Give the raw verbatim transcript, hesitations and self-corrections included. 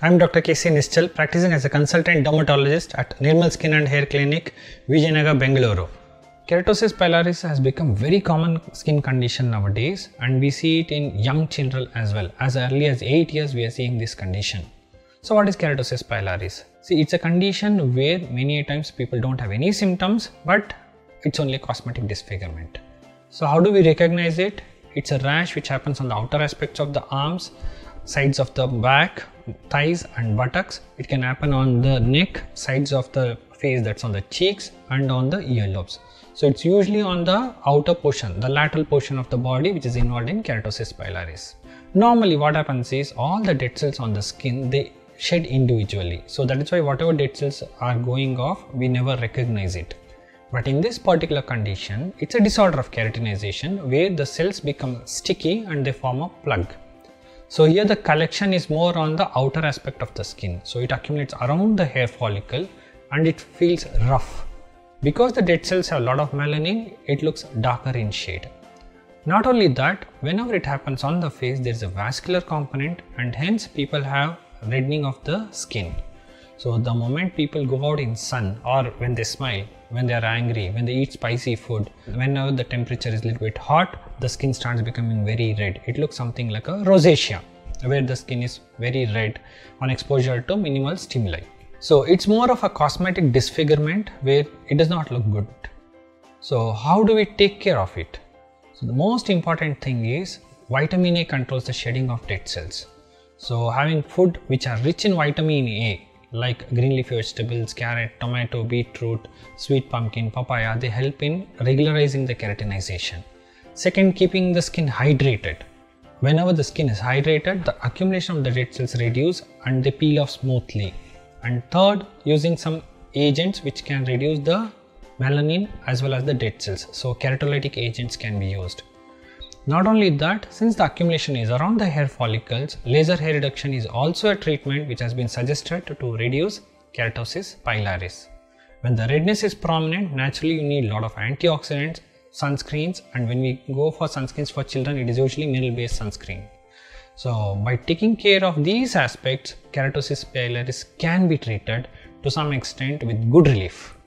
I am Doctor K C Nischal, practicing as a consultant dermatologist at Nirmal Skin and Hair Clinic, Vijayanagar, Bangalore. Keratosis pilaris has become very common skin condition nowadays, and we see it in young children as well. As early as eight years we are seeing this condition. So what is keratosis pilaris? See, it's a condition where many times people don't have any symptoms, but it's only cosmetic disfigurement. So how do we recognize it? It's a rash which happens on the outer aspects of the arms, sides of the back, thighs and buttocks. It can happen on the neck, sides of the face, that's on the cheeks, and on the earlobes. So it's usually on the outer portion, the lateral portion of the body, which is involved in keratosis pilaris. Normally what happens is all the dead cells on the skin, they shed individually. So that is why whatever dead cells are going off, we never recognize it. But in this particular condition, it's a disorder of keratinization where the cells become sticky and they form a plug. So here the collection is more on the outer aspect of the skin. So it accumulates around the hair follicle and it feels rough. Because the dead cells have a lot of melanin, it looks darker in shade. Not only that, whenever it happens on the face, there is a vascular component and hence people have reddening of the skin. So the moment people go out in sun, or when they smile, when they are angry, when they eat spicy food, whenever the temperature is a little bit hot, the skin starts becoming very red. It looks something like a rosacea, where the skin is very red on exposure to minimal stimuli. So it's more of a cosmetic disfigurement where it does not look good. So how do we take care of it? So the most important thing is vitamin A controls the shedding of dead cells. So having food which are rich in vitamin A, like green leafy vegetables, carrot, tomato, beetroot, sweet pumpkin, papaya, they help in regularizing the keratinization. Second, keeping the skin hydrated. Whenever the skin is hydrated, the accumulation of the dead cells reduce and they peel off smoothly. And third, using some agents which can reduce the melanin as well as the dead cells. So keratolytic agents can be used. Not only that, since the accumulation is around the hair follicles, laser hair reduction is also a treatment which has been suggested to reduce keratosis pilaris. When the redness is prominent, naturally you need a lot of antioxidants, sunscreens, and when we go for sunscreens for children, it is usually mineral based sunscreen. So by taking care of these aspects, keratosis pilaris can be treated to some extent with good relief.